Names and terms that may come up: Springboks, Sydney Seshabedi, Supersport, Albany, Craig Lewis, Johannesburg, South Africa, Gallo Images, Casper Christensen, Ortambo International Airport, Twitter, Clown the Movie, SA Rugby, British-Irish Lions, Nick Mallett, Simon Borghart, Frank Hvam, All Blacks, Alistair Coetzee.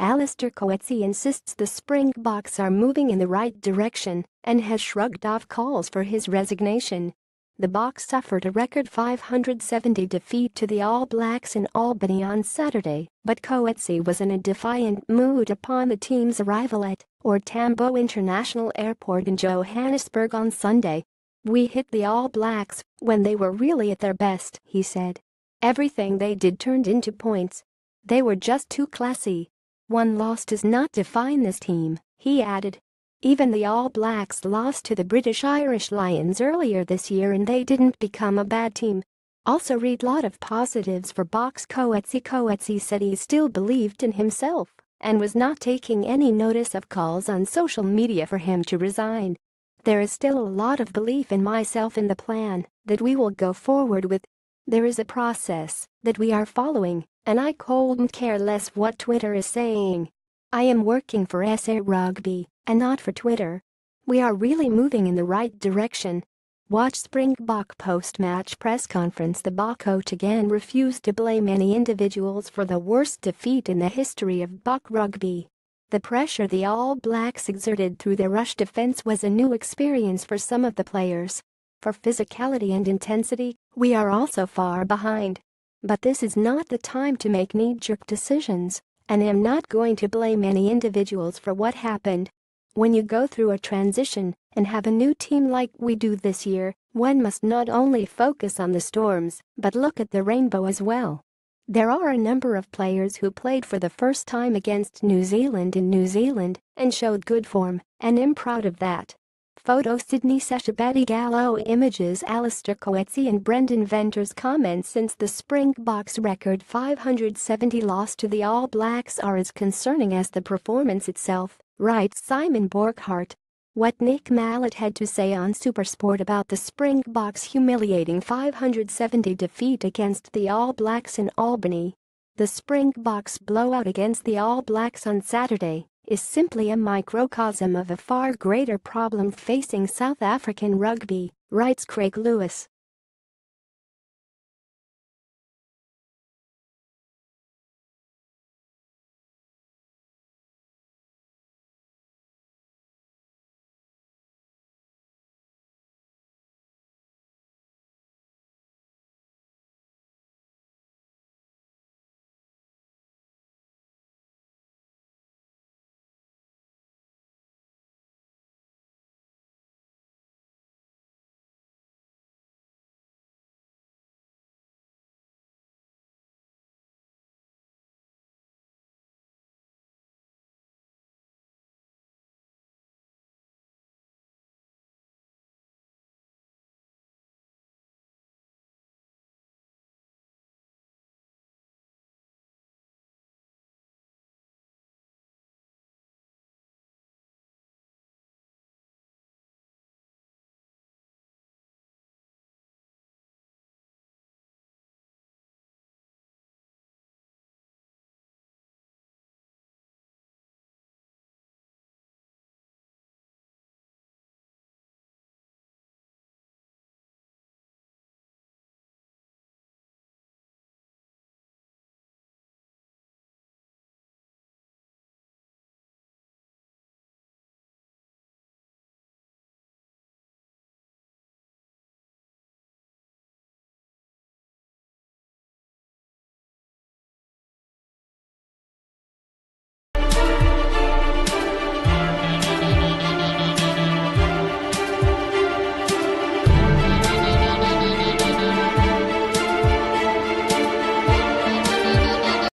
Alistair Coetzee insists the Springboks are moving in the right direction and has shrugged off calls for his resignation. The Boks suffered a record 570 defeat to the All Blacks in Albany on Saturday, but Coetzee was in a defiant mood upon the team's arrival at Ortambo International Airport in Johannesburg on Sunday. "We hit the All Blacks when they were really at their best," he said. "Everything they did turned into points. They were just too classy. One loss does not define this team," he added. Even the All Blacks lost to the British-Irish Lions earlier this year and they didn't become a bad team. Also read lot of positives for Boks Coetzee. Coetzee said he still believed in himself and was not taking any notice of calls on social media for him to resign. "There is still a lot of belief in myself in the plan that we will go forward with. There is a process that we are following, and I couldn't care less what Twitter is saying. I am working for SA Rugby and not for Twitter. We are really moving in the right direction." Watch Springbok post-match press conference. The Bok coach again refused to blame any individuals for the worst defeat in the history of Bok rugby. The pressure the All Blacks exerted through their rush defense was a new experience for some of the players. "For physicality and intensity, we are also far behind. But this is not the time to make knee-jerk decisions, and I'm not going to blame any individuals for what happened. When you go through a transition and have a new team like we do this year, one must not only focus on the storms, but look at the rainbow as well." There are a number of players who played for the first time against New Zealand in New Zealand and showed good form, and I'm proud of that. Photo Sydney Seshabedi. Gallo images Alistair Coetzee and Brendan Venter's comments since the Springboks' record 570 loss to the All Blacks are as concerning as the performance itself, writes Simon Borghart. What Nick Mallett had to say on Supersport about the Springboks' humiliating 570 defeat against the All Blacks in Albany. "The Springboks' blowout against the All Blacks on Saturday is simply a microcosm of a far greater problem facing South African rugby," writes Craig Lewis.